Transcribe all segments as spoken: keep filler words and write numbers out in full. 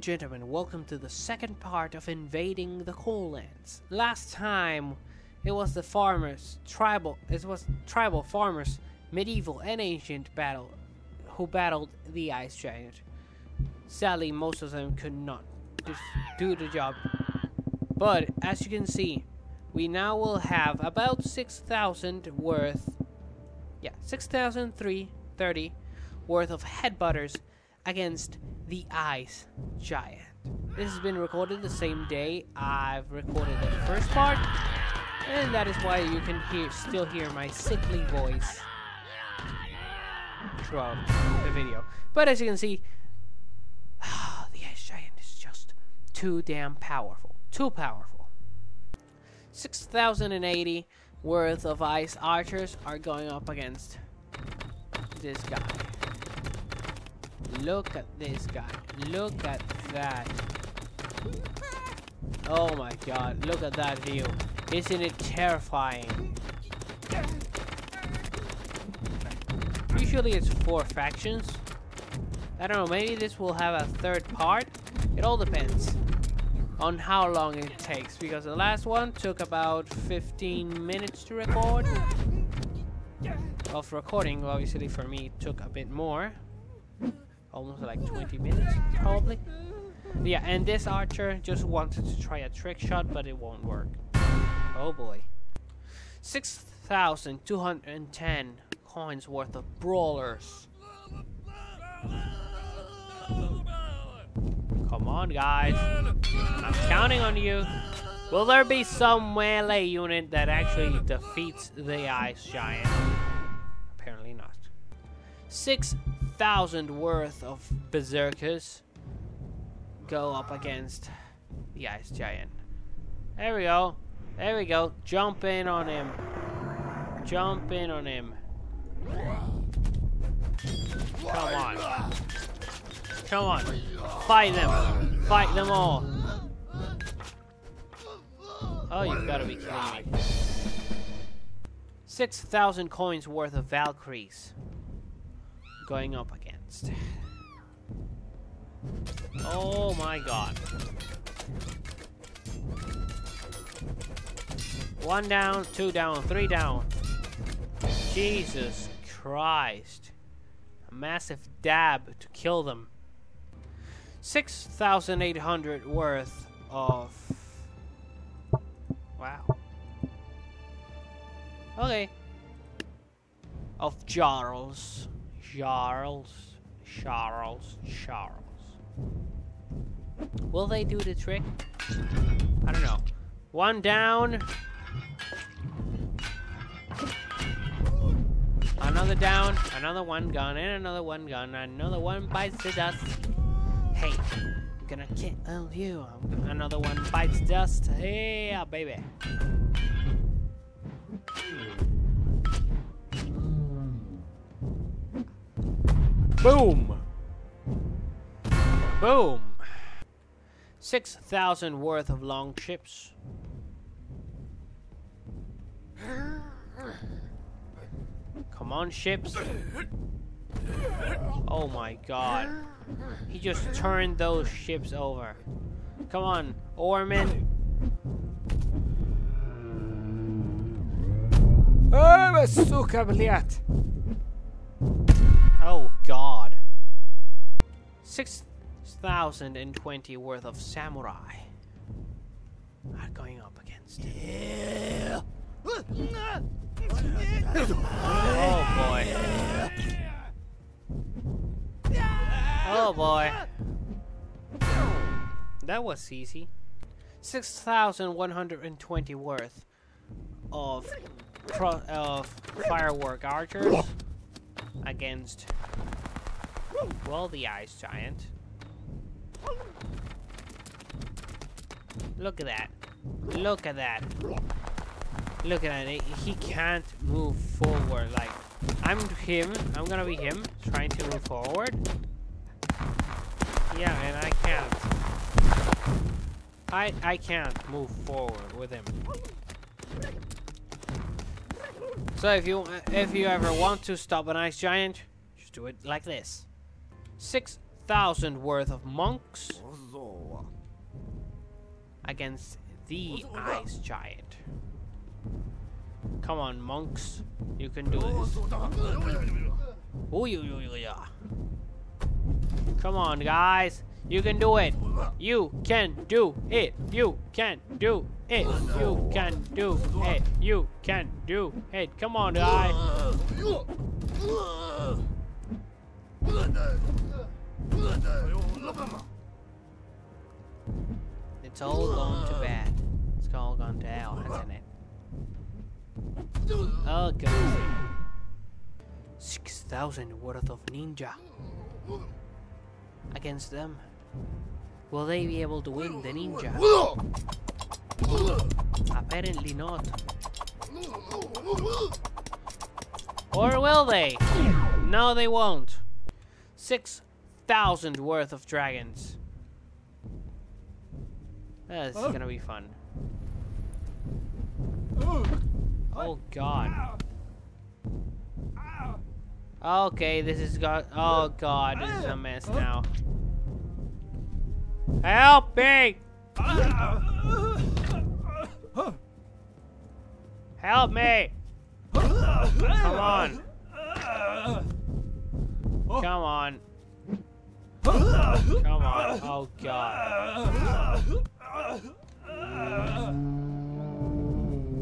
Gentlemen, welcome to the second part of invading the coal lands. Last time it was the farmers, tribal, it was tribal farmers, medieval and ancient battle who battled the ice giant. Sadly, most of them could not just do the job. But as you can see, we now will have about six thousand worth, yeah, six thousand three hundred thirty worth of headbutters against the ice giant. This has been recorded the same day I've recorded the first part, and that is why you can hear still hear my sickly voice throughout the video. But as you can see, oh, the ice giant is just too damn powerful. Too powerful. six thousand eighty worth of ice archers are going up against this guy. Look at this guy. Look at that. Oh my god, look at that view. Isn't it terrifying? Usually it's four factions. I don't know, maybe this will have a third part. It all depends on how long it takes, because the last one took about fifteen minutes to record. Of recording, obviously for me it took a bit more. Almost like twenty minutes, probably. Yeah, and this archer just wanted to try a trick shot, but it won't work. Oh boy. six thousand two hundred ten coins worth of brawlers. Come on, guys. I'm counting on you. Will there be some melee unit that actually defeats the ice giant? Apparently not. six thousand worth of berserkers go up against the ice giant. There we go. There we go. Jump in on him. Jump in on him. Come on. Come on. Fight them. Fight them all. Oh, you've got to be kidding me. six thousand coins worth of Valkyries going up against. Oh my god. One down, two down, three down. Jesus Christ. A massive dab to kill them. six thousand eight hundred worth of... Wow. Okay. Of Jarls. Charles, Charles, Charles. Will they do the trick? I don't know. One down. Another down. Another one gone. And another one gone. Another one bites the dust. Hey, I'm gonna kill you. Another one bites dust. Hey, baby. Boom! Boom! six thousand worth of long ships. Come on, ships. Oh my god. He just turned those ships over. Come on, Orman. Oh god. six thousand twenty worth of samurai are going up against him. Oh boy. Oh boy. That was easy. six thousand one hundred twenty worth of, pro of firework archers against, well, the ice giant. Look at that. Look at that. Look at that. He can't move forward. Like, I'm him. I'm gonna be him trying to move forward. Yeah, and I can't. I, I can't move forward with him. So if you if you ever want to stop an ice giant, just do it like this. six thousand worth of monks against the ice giant. Come on, monks, you can do this. Come on, guys, you can do it. You can do it. You can do it. You can do it. You can do it. Come on, guys. It's all gone to bad. It's all gone to hell, hasn't it? Oh, God. six thousand worth of ninja. Against them, will they be able to win the ninja? Apparently not. Or will they? No, they won't. six thousand worth of dragons. Uh, this is gonna be fun. Oh God. Okay, this is got. Oh God, this is a mess now. Help me! Help me! Come on! Come on! Come on! Oh God!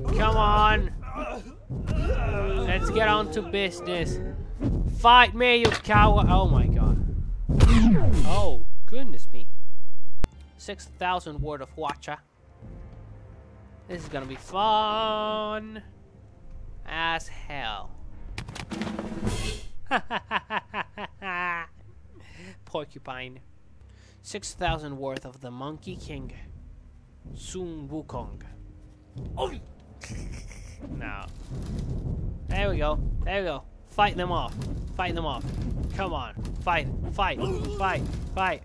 Come on! Let's get on to business. Fight me, you coward! Oh my God! Oh goodness me! Six thousand word of watcha. This is gonna be fun as hell. Porcupine. Six thousand worth of the Monkey King. Sun Wukong. Oh! No. There we go. There we go. Fight them off. Fight them off. Come on. Fight. Fight. Fight. Fight. Fight.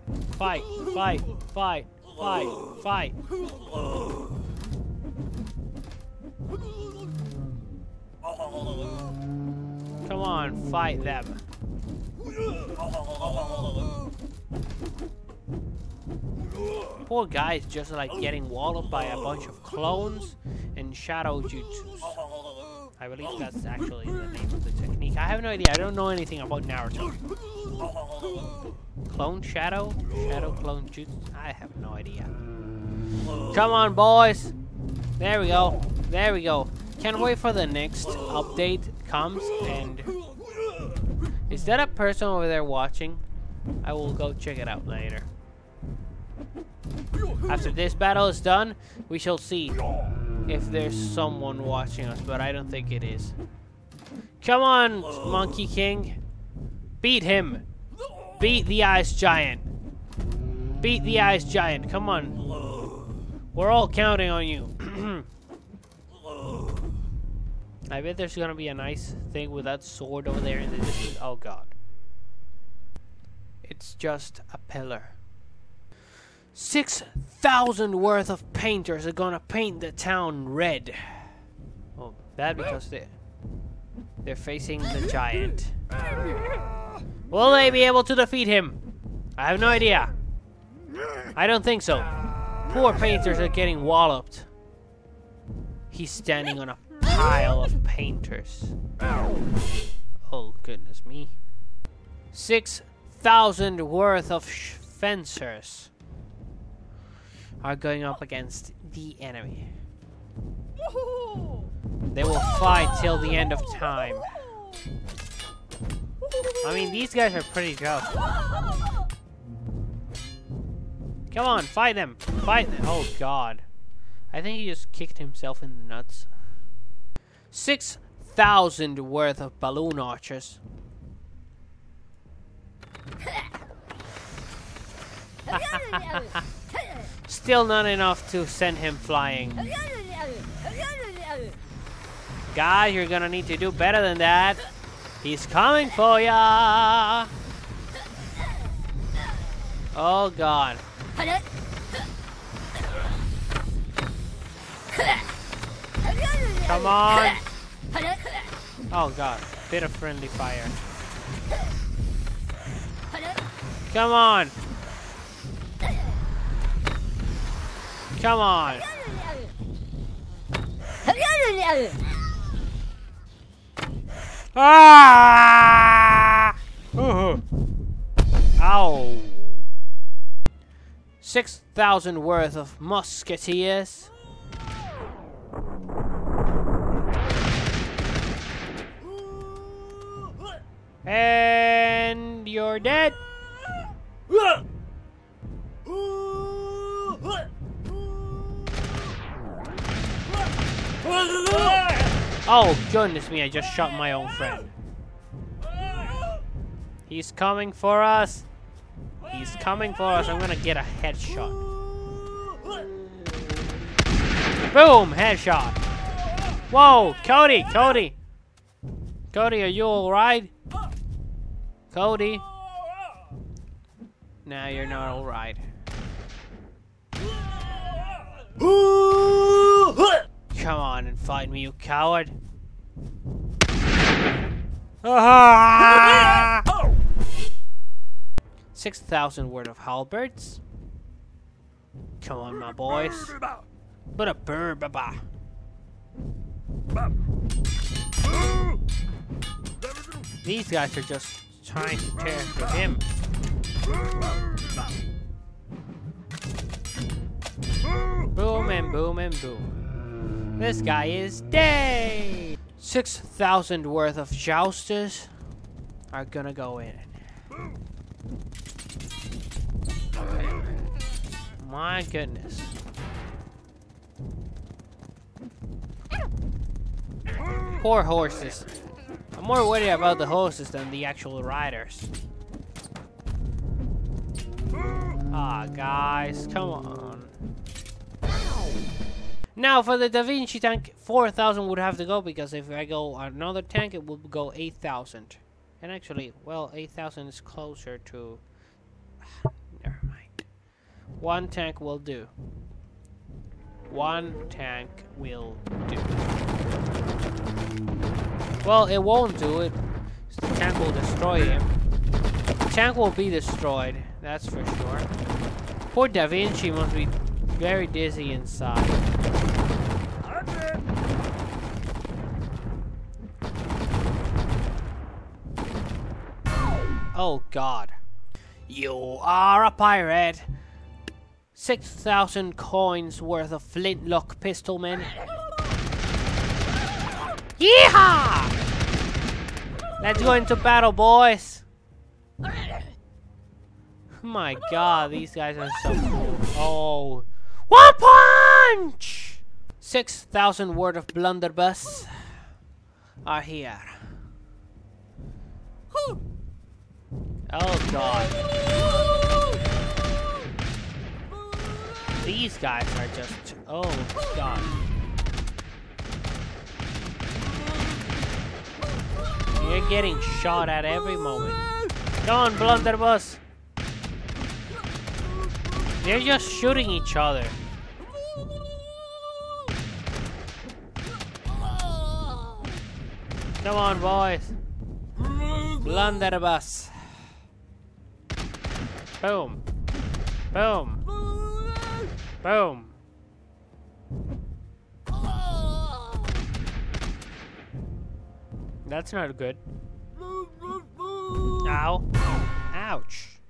Fight. Fight. Fight. Fight. Come on. Fight them. Poor guy's just like getting walloped by a bunch of clones and shadow jutsus. I believe that's actually the name of the technique. I have no idea. I don't know anything about Naruto. Clone shadow? Shadow clone jutsu? I have no idea. Come on, boys. There we go. There we go. Can't wait for the next update comes and... Is that a person over there watching? I will go check it out later. After this battle is done, we shall see if there's someone watching us, but I don't think it is. Come on, Monkey King. Beat him. Beat the ice giant. Beat the ice giant. Come on. We're all counting on you. I bet there's gonna be a nice thing with that sword over there in the distance. Oh God. It's just a pillar. six thousand worth of painters are gonna paint the town red. Oh, that because they they're facing the giant. Will they be able to defeat him? I have no idea. I don't think so. Poor painters are getting walloped. He's standing on a pile of painters. Oh goodness me. six thousand worth of sh fencers are going up against the enemy. They will fight till the end of time. I mean, these guys are pretty tough. Come on, fight them! Fight them! Oh God. I think he just kicked himself in the nuts. six thousand worth of balloon archers. Still not enough to send him flying. Guys, you're gonna need to do better than that. He's coming for ya! Oh God. Come on! Oh God, bit of friendly fire. Come on! Come on. Ah! Ooh. Ow. Six thousand worth of musketeers. And you're dead. Oh, goodness me, I just shot my own friend. He's coming for us. He's coming for us. I'm gonna get a headshot. Boom, headshot. Whoa, Cody, Cody. Cody, are you alright? Cody. No, you're not alright. Come on and fight me, you coward. Ah! Six thousand worth of halberds. Come on, my boys. But a burr baba. These guys are just trying to tear through him. Boom and boom and boom. This guy is dead. Six thousand worth of jousters are gonna go in. My goodness. Poor horses. I'm more worried about the horses than the actual riders. Ah, guys, come on. Now for the Da Vinci tank, four thousand would have to go, because if I go another tank, it would go eight thousand. And actually, well, eight thousand is closer to... Never mind. One tank will do. One tank will do. Well, it won't do it. The tank will destroy him. The tank will be destroyed, that's for sure. Poor Da Vinci must be very dizzy inside. Oh god. You are a pirate! six thousand coins worth of flintlock pistol men. Yeehaw! Let's go into battle, boys! My god, these guys are so cool. Oh. One punch! six thousand worth of blunderbuss are here. Oh god. These guys are just... Oh god. You're getting shot at every moment. Come on, blunderbuss. They're just shooting each other. Come on, boys. Blunderbuss. Boom. Boom. Boom. That's not good. Ow. Ouch.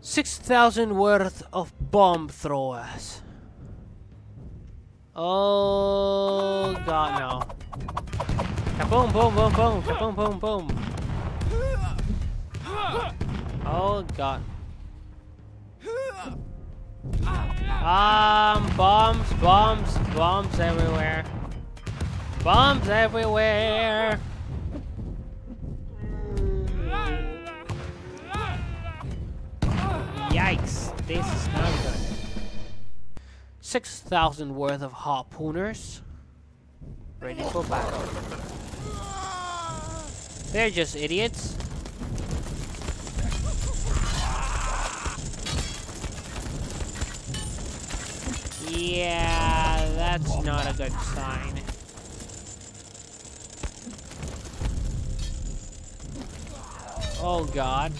six thousand worth of bomb throwers. Oh god, no. Kaboom, boom, boom, boom, kaboom, boom, boom. Oh god. Um, bombs, bombs, bombs everywhere. Bombs everywhere. Yikes, this is not good. six thousand worth of harpooners. Ready for battle. They're just idiots. Yeah, that's not a good sign. Oh god.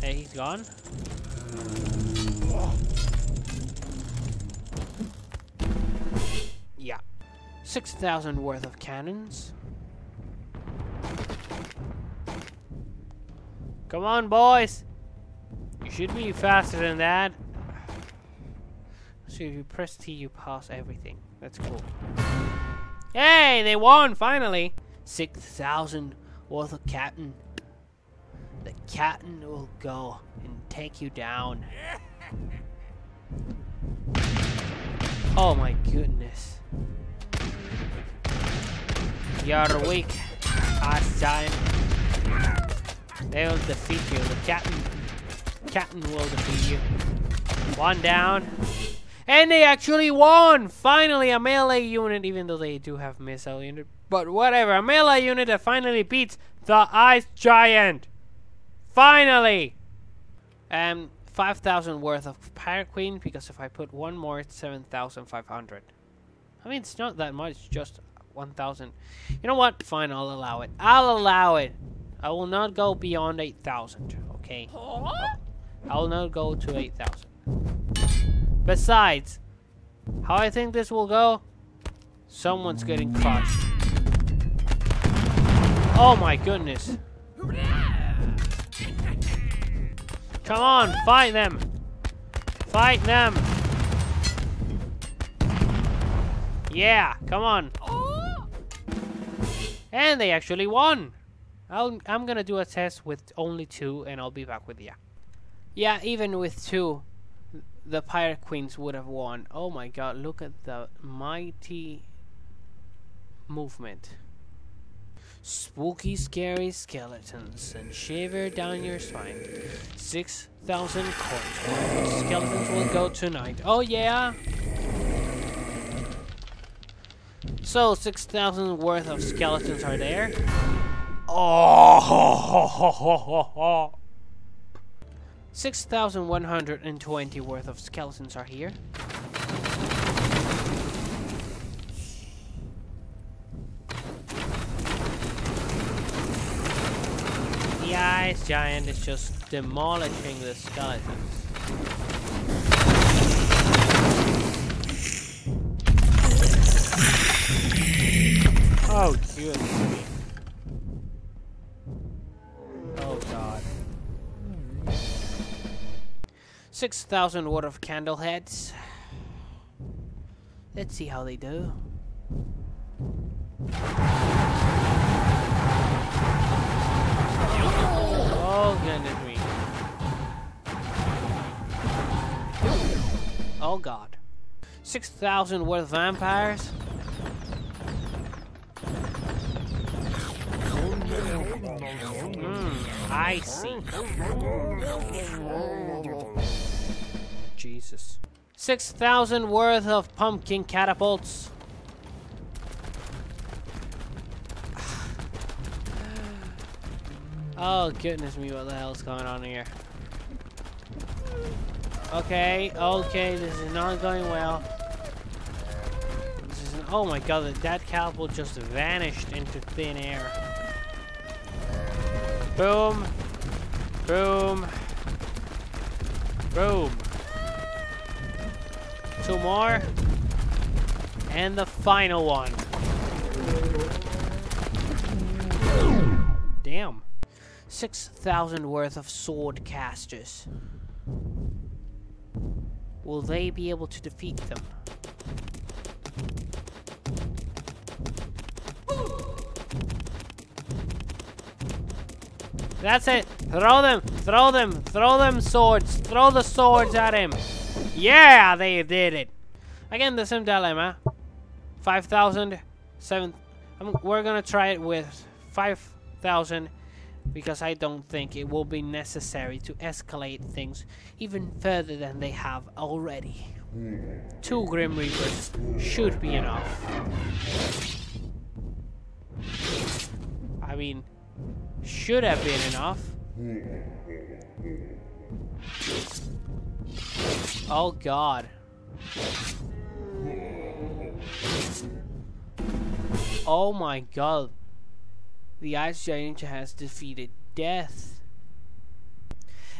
Hey, he's gone. six thousand worth of cannons. Come on, boys! You should be faster than that. So if you press T, you pass everything. That's cool. Hey, they won, finally! six thousand worth of captain. The captain will go and take you down. Oh my goodness. You're weak, ass giant. They will defeat you. The captain, captain will defeat you. One down. And they actually won! Finally, a melee unit, even though they do have missile unit. But whatever, a melee unit that finally beats the ice giant. Finally! Um, five thousand worth of Pirate Queen, because if I put one more, it's seven thousand five hundred. I mean, it's not that much, just one thousand. You know what? Fine, I'll allow it. I'll allow it. I will not go beyond eight thousand, okay? I will not go to eight thousand. Besides, how I think this will go? Someone's getting crushed. Oh my goodness. Come on, fight them. Fight them. Yeah, come on. And they actually won. I'll, I'm gonna do a test with only two and I'll be back with you. Yeah, even with two, the Pirate Queens would have won. Oh my god, look at the mighty movement. Spooky, scary skeletons and shiver down your spine. six thousand coins. Skeletons will go tonight. Oh yeah! So, six thousand worth of skeletons are there. Oh, ho, ho, ho, ho, ho, ho. six thousand one hundred twenty worth of skeletons are here. The ice giant is just demolishing the skeletons. Oh, goodness me. Oh, God. six thousand worth of candle heads. Let's see how they do. Oh goodness me. Oh god. six thousand worth of vampires. Mm, I see. Jesus. six thousand worth of pumpkin catapults. Oh, goodness me, what the hell's going on here? Okay, okay, this is not going well. This is an, oh my god, that catapult just vanished into thin air. Boom. Boom. Boom. Two more, and the final one. Damn. six thousand worth of sword casters. Will they be able to defeat them? That's it. Throw them, throw them, throw them swords. Throw the swords at him. Yeah, they did it. Again, the same dilemma. five thousand, seven. I'm, we're gonna try it with five thousand because I don't think it will be necessary to escalate things even further than they have already. Two Grim Reapers should be enough. I mean, should have been enough. Oh god. Oh my god. The ice giant has defeated death.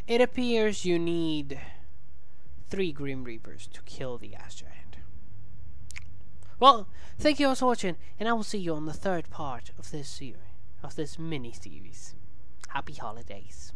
It appears you need three Grim Reapers to kill the ice giant. Well, thank you all for watching, and I will see you on the third part of this series, of this mini series. Happy holidays.